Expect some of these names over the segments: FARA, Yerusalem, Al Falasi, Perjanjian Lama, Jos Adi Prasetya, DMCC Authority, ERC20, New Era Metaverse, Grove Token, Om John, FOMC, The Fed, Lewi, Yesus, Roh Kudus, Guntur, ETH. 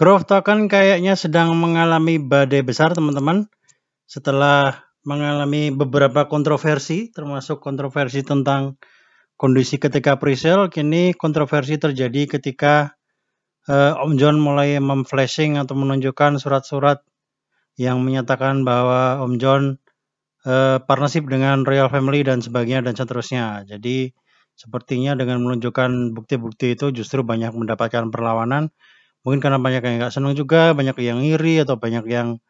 Grove Token kayaknya sedang mengalami badai besar, teman-teman. Setelah mengalami beberapa kontroversi, termasuk kontroversi tentang kondisi ketika pre-sale, kini kontroversi terjadi ketika Om John mulai memflashing atau menunjukkan surat-surat yang menyatakan bahwa Om John partnership dengan Royal Family dan sebagainya dan seterusnya. Jadi sepertinya dengan menunjukkan bukti-bukti itu justru banyak mendapatkan perlawanan. Mungkin karena banyak yang nggak senang juga, banyak yang iri atau banyak yang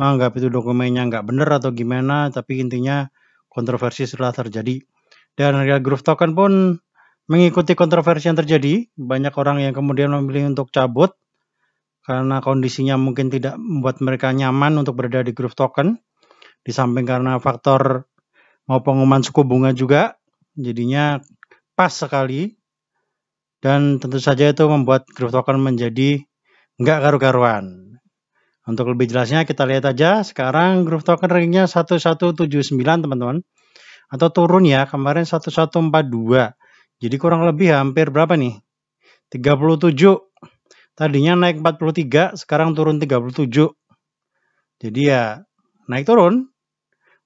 menganggap itu dokumennya nggak bener atau gimana. Tapi intinya kontroversi setelah terjadi. Dan harga Grove Token pun mengikuti kontroversi yang terjadi, banyak orang yang kemudian memilih untuk cabut karena kondisinya mungkin tidak membuat mereka nyaman untuk berada di Grove Token. Di samping karena faktor mau pengumuman suku bunga juga, jadinya pas sekali. Dan tentu saja itu membuat Grove Token menjadi nggak karu-karuan. Untuk lebih jelasnya kita lihat aja. Sekarang Grove Token rankingnya 1179, teman-teman, atau turun ya, kemarin 1142. Jadi kurang lebih hampir berapa nih? 37. Tadinya naik 43, sekarang turun 37. Jadi ya naik turun.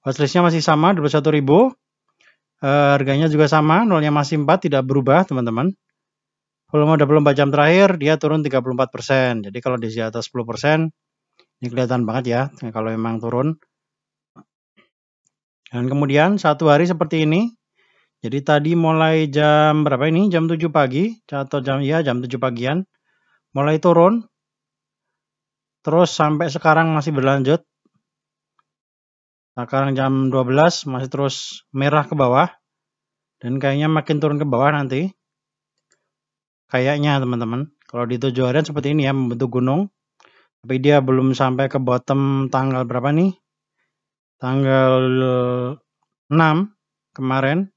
Watchlistnya masih sama 21.000. Harganya juga sama, nolnya masih 4, tidak berubah, teman-teman. Volume 24 jam terakhir dia turun 34%. Jadi kalau di atas 10%, ini kelihatan banget ya kalau memang turun. Dan kemudian satu hari seperti ini. Jadi tadi mulai jam berapa ini? Jam 7 pagi atau jam 7 pagian. Mulai turun. Terus sampai sekarang masih berlanjut. Sekarang jam 12 masih terus merah ke bawah. Dan kayaknya makin turun ke bawah nanti. Kayaknya, teman-teman. Kalau di 7 harian seperti ini ya, membentuk gunung. Tapi dia belum sampai ke bottom tanggal berapa nih? Tanggal 6 kemarin.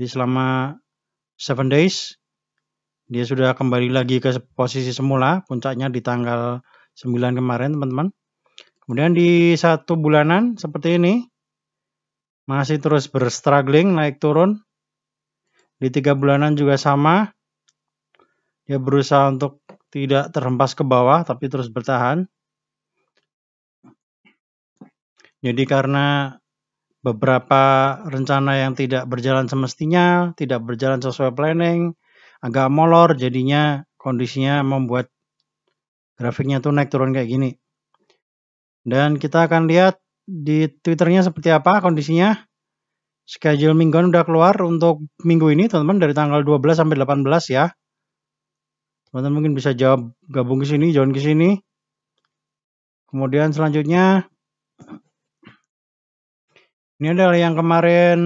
Jadi selama 7 days, dia sudah kembali lagi ke posisi semula, puncaknya di tanggal 9 kemarin, teman-teman. Kemudian di satu bulanan seperti ini, masih terus berstruggling, naik turun. Di 3 bulanan juga sama, dia berusaha untuk tidak terhempas ke bawah, tapi terus bertahan. Jadi karena beberapa rencana yang tidak berjalan semestinya, tidak berjalan sesuai planning, agak molor, jadinya kondisinya membuat grafiknya tuh naik turun kayak gini. Dan kita akan lihat di Twitternya seperti apa kondisinya. Schedule mingguan udah keluar untuk minggu ini, teman-teman, dari tanggal 12 sampai 18 ya. Teman-teman mungkin bisa jawab gabung ke sini, join ke sini. Kemudian selanjutnya ini adalah yang kemarin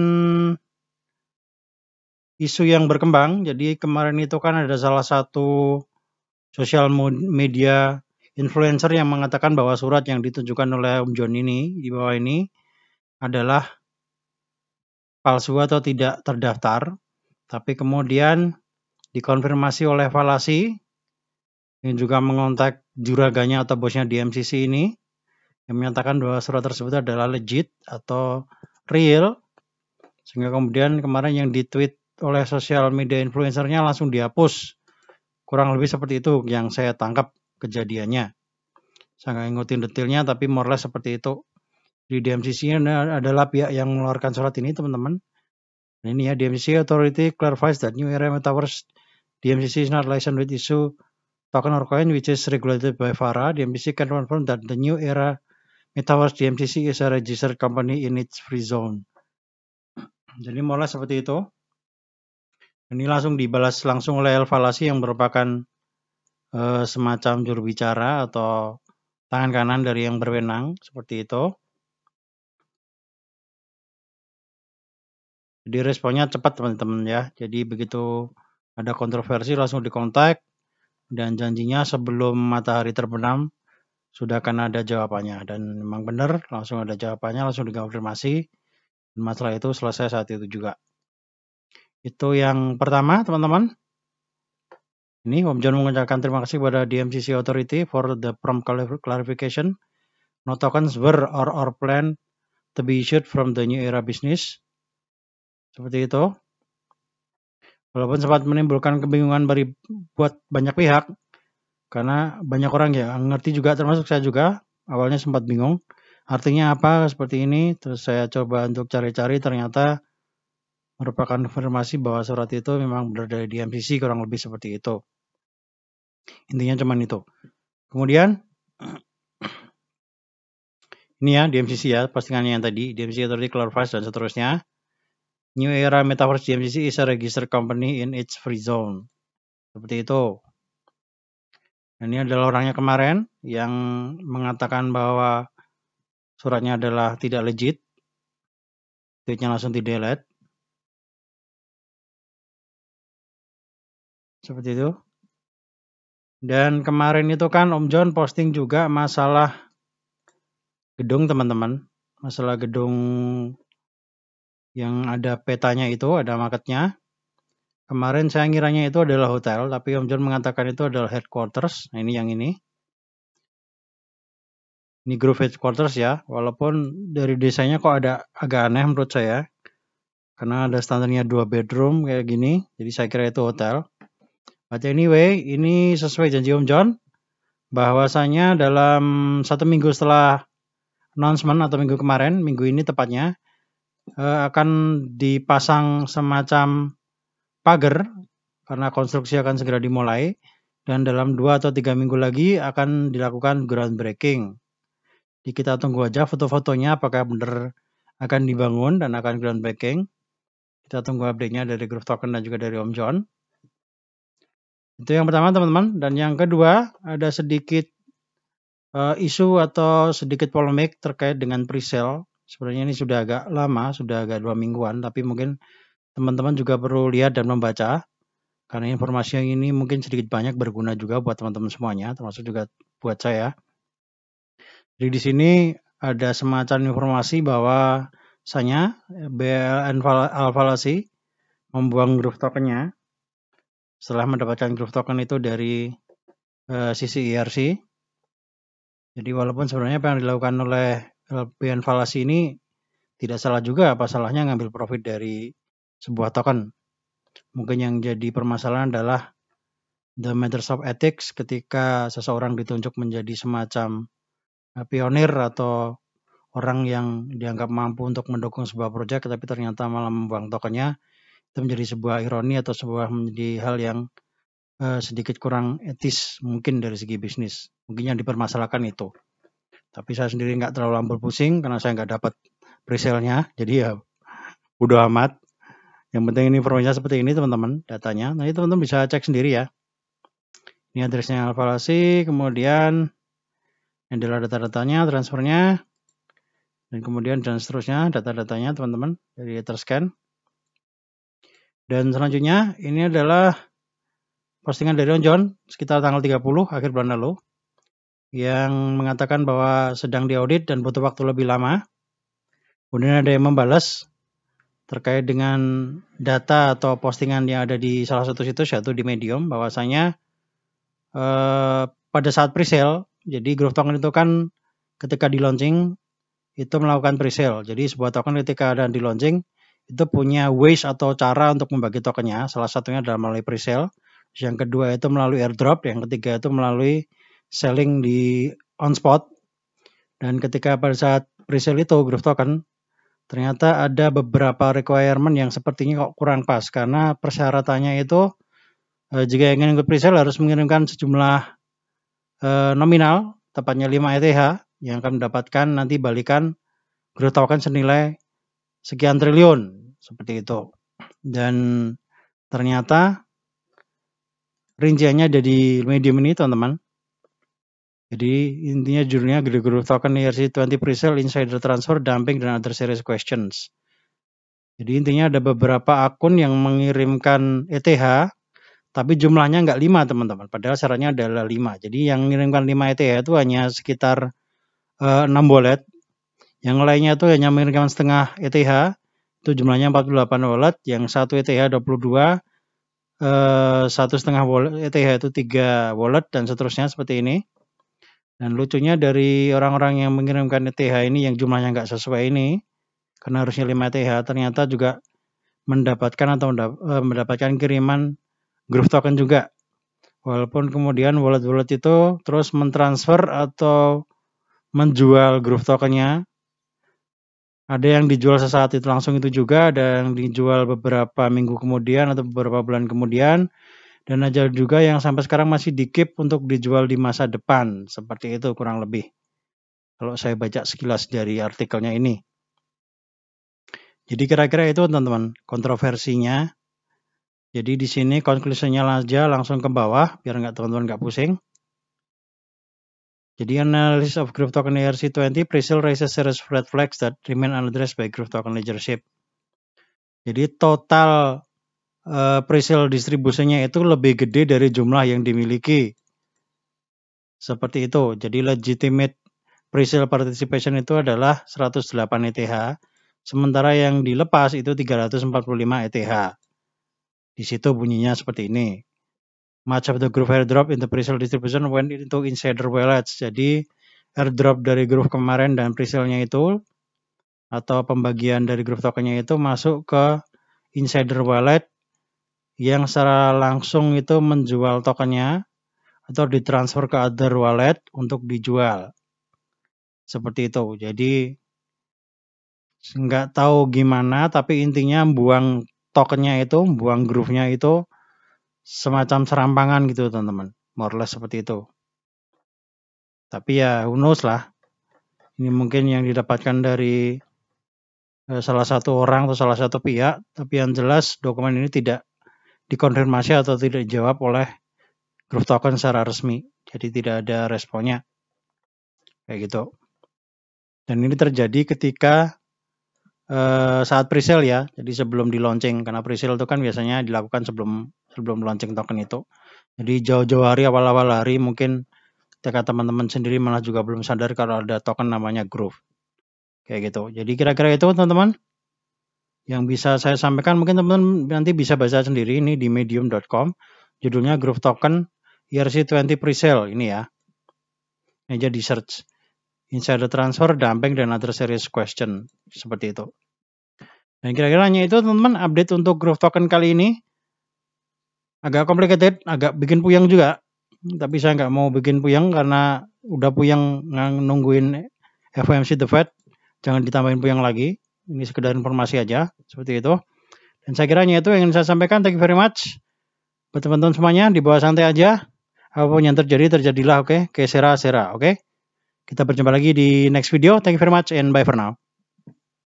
isu yang berkembang. Jadi kemarin itu kan ada salah satu sosial media influencer yang mengatakan bahwa surat yang ditunjukkan oleh Om John ini di bawah ini adalah palsu atau tidak terdaftar. Tapi kemudian dikonfirmasi oleh Falasi yang juga mengontak juragannya atau bosnya DMCC ini, yang menyatakan bahwa surat tersebut adalah legit atau real, sehingga kemudian kemarin yang ditweet oleh sosial media influencernya langsung dihapus. Kurang lebih seperti itu yang saya tangkap kejadiannya. Saya nggak ngikutin detailnya, tapi more or less seperti itu. Di DMCC ini adalah pihak yang mengeluarkan surat ini, teman-teman. Ini ya, DMCC Authority clarifies that New Era Metaverse DMCC is not licensed with issue token or coin which is regulated by FARA. DMCC can confirm that the New Era Metaverse DMCC is a registered company in its free zone. Jadi mulai seperti itu. Ini langsung dibalas langsung oleh Al Falasi yang merupakan semacam jurubicara atau tangan kanan dari yang berwenang seperti itu. Jadi responnya cepat, teman-teman ya. Jadi begitu ada kontroversi langsung dikontak, dan janjinya sebelum matahari terbenam sudah akan ada jawabannya. Dan memang benar, langsung ada jawabannya, langsung dikonfirmasi, dan masalah itu selesai saat itu juga. Itu yang pertama, teman-teman. Ini Om John mengucapkan terima kasih kepada DMCC Authority for the prompt clarification. No tokens were or planned to be issued from the New Era business. Seperti itu. Walaupun sempat menimbulkan kebingungan buat banyak pihak, Karena banyak orang ya ngerti juga, termasuk saya juga awalnya sempat bingung artinya apa seperti ini. Terus saya coba untuk cari-cari, ternyata merupakan konfirmasi bahwa surat itu memang benar dari DMCC, kurang lebih seperti itu. Intinya cuman itu. Kemudian ini ya DMCC ya, postingannya yang tadi, DMCC Authority clarifies dan seterusnya. New Era Metaverse DMCC is a registered company in its free zone. Seperti itu. Dan ini adalah orangnya kemarin yang mengatakan bahwa suratnya adalah tidak legit. Tweetnya langsung di delete. Seperti itu. Dan kemarin itu kan Om John posting juga masalah gedung teman-teman. Masalah gedung yang ada petanya itu, ada marketnya. Kemarin saya ngiranya itu adalah hotel, tapi Om John mengatakan itu adalah headquarters. Nah ini yang ini. Ini Grove Headquarters ya, walaupun dari desainnya kok ada agak aneh menurut saya. Karena ada standarnya 2 bedroom kayak gini, jadi saya kira itu hotel. But anyway, ini sesuai janji Om John, bahwasanya dalam satu minggu setelah announcement atau minggu kemarin, minggu ini tepatnya, akan dipasang semacam pagar, karena konstruksi akan segera dimulai. Dan dalam 2 atau 3 minggu lagi akan dilakukan groundbreaking. Jadi kita tunggu aja foto-fotonya apakah benar akan dibangun dan akan groundbreaking. Kita tunggu update-nya dari Grove Token dan juga dari Om John. Itu yang pertama teman-teman. Dan yang kedua ada sedikit isu atau sedikit polemik terkait dengan pre-sale. Sebenarnya ini sudah agak lama, sudah agak 2 mingguan. Tapi mungkin teman-teman juga perlu lihat dan membaca. Karena informasi yang ini mungkin sedikit banyak berguna juga buat teman-teman semuanya. Termasuk juga buat saya. Jadi di sini ada semacam informasi bahwa Sanya, Al Falasi membuang Grove Token-nya setelah mendapatkan Grove Token itu dari sisi ERC. Jadi walaupun sebenarnya apa yang dilakukan oleh Al Falasi ini tidak salah juga, apa salahnya ngambil profit dari sebuah token. Mungkin yang jadi permasalahan adalah the matters of ethics ketika seseorang ditunjuk menjadi semacam pionir atau orang yang dianggap mampu untuk mendukung sebuah proyek, tapi ternyata malah membuang tokennya. Itu menjadi sebuah ironi atau menjadi hal yang sedikit kurang etis mungkin dari segi bisnis. Mungkin yang dipermasalahkan itu. Tapi saya sendiri nggak terlalu ambil pusing karena saya nggak dapat presale-nya. Jadi ya bodo amat. Yang penting ini informasinya seperti ini teman-teman, datanya. Nanti teman-teman bisa cek sendiri ya. Ini address-nya Al Falasi, kemudian adalah data-datanya, transfernya, dan kemudian dan seterusnya data-datanya teman-teman dari terscan. Dan selanjutnya ini adalah postingan dari Om John sekitar tanggal 30 akhir bulan lalu yang mengatakan bahwa sedang diaudit dan butuh waktu lebih lama. Kemudian ada yang membalas terkait dengan data atau postingan yang ada di salah satu situs yaitu di Medium, bahwasanya pada saat pre-sale. Jadi Grove Token itu kan ketika di launching itu melakukan presale. Jadi sebuah token ketika ada di launching itu punya ways atau cara untuk membagi tokennya. Salah satunya adalah melalui presale. Yang kedua itu melalui airdrop. Yang ketiga itu melalui selling di on spot. Dan ketika pada saat presale itu Grove Token ternyata ada beberapa requirement yang sepertinya kok kurang pas. Karena persyaratannya itu jika ingin ikut presale harus mengirimkan sejumlah nominal, tepatnya 5 ETH yang akan mendapatkan nanti balikan Grove Token senilai sekian triliun, seperti itu. Dan ternyata rinciannya ada di Medium ini teman-teman. Jadi intinya judulnya Grove Token ERC20 Presale Insider Transfer Dumping dan Other Series Questions. Jadi intinya ada beberapa akun yang mengirimkan ETH, tapi jumlahnya nggak 5 teman-teman, padahal syaratnya adalah 5. Jadi yang mengirimkan 5 ETH itu hanya sekitar 6 wallet. Yang lainnya itu hanya mengirimkan setengah ETH, itu jumlahnya 48 wallet. Yang 1 ETH 22, satu setengah wallet ETH itu 3 wallet, dan seterusnya seperti ini. Dan lucunya dari orang-orang yang mengirimkan ETH ini yang jumlahnya nggak sesuai ini, karena harusnya 5 ETH, ternyata juga mendapatkan kiriman Grove Token juga. Walaupun kemudian wallet-wallet itu terus mentransfer atau menjual Grove tokennya. Ada yang dijual sesaat itu langsung itu juga, ada yang dijual beberapa minggu kemudian atau beberapa bulan kemudian. Dan ada juga yang sampai sekarang masih dikeep untuk dijual di masa depan. Seperti itu kurang lebih. Kalau saya baca sekilas dari artikelnya ini. Jadi kira-kira itu teman-teman kontroversinya. Jadi di sini konklusinya aja langsung ke bawah biar nggak teman-teman nggak pusing. Jadi analysis of Grove Token ERC20 presale raises serious red flags that remain unaddressed by Grove Token leadership. Jadi total presale distribusinya itu lebih gede dari jumlah yang dimiliki. Seperti itu. Jadi legitimate presale participation itu adalah 108 ETH. Sementara yang dilepas itu 345 ETH. Di situ bunyinya seperti ini. Much of the Grove airdrop in the presale distribution went into insider wallets. Jadi airdrop dari Grove kemarin dan presale-nya itu atau pembagian dari Grove tokennya itu masuk ke insider wallet yang secara langsung itu menjual tokennya atau ditransfer ke other wallet untuk dijual. Seperti itu. Jadi nggak tahu gimana, tapi intinya buang tokennya itu, buang groove-nya itu semacam serampangan gitu teman-teman, more or less seperti itu. Tapi ya who knows lah, ini mungkin yang didapatkan dari salah satu orang atau salah satu pihak, tapi yang jelas dokumen ini tidak dikonfirmasi atau tidak dijawab oleh Grove Token secara resmi, jadi tidak ada responnya kayak gitu. Dan ini terjadi ketika saat presale ya, jadi sebelum di launching, karena presale itu kan biasanya dilakukan sebelum launching token itu. Jadi jauh-jauh hari, awal-awal hari mungkin ketika teman-teman sendiri malah juga belum sadar kalau ada token namanya Grove kayak gitu. Jadi kira-kira itu teman-teman yang bisa saya sampaikan. Mungkin teman-teman nanti bisa baca sendiri ini di medium.com, judulnya Grove Token ERC20 Presale ini ya. Ini aja di search. Insider transfer, dumping, dan other serious question. Seperti itu. Dan kira-kira hanya itu teman-teman update untuk Grove Token kali ini. Agak complicated, agak bikin puyeng juga. Tapi saya nggak mau bikin puyeng karena udah puyeng nungguin FOMC The Fed. Jangan ditambahin puyeng lagi. Ini sekedar informasi aja. Seperti itu. Dan saya kira hanya itu yang ingin saya sampaikan. Thank you very much. Buat teman-teman semuanya, di bawah santai aja. Apapun yang terjadi, terjadilah. Oke, sera-sera. Oke. Kita berjumpa lagi di next video. Thank you very much and bye for now.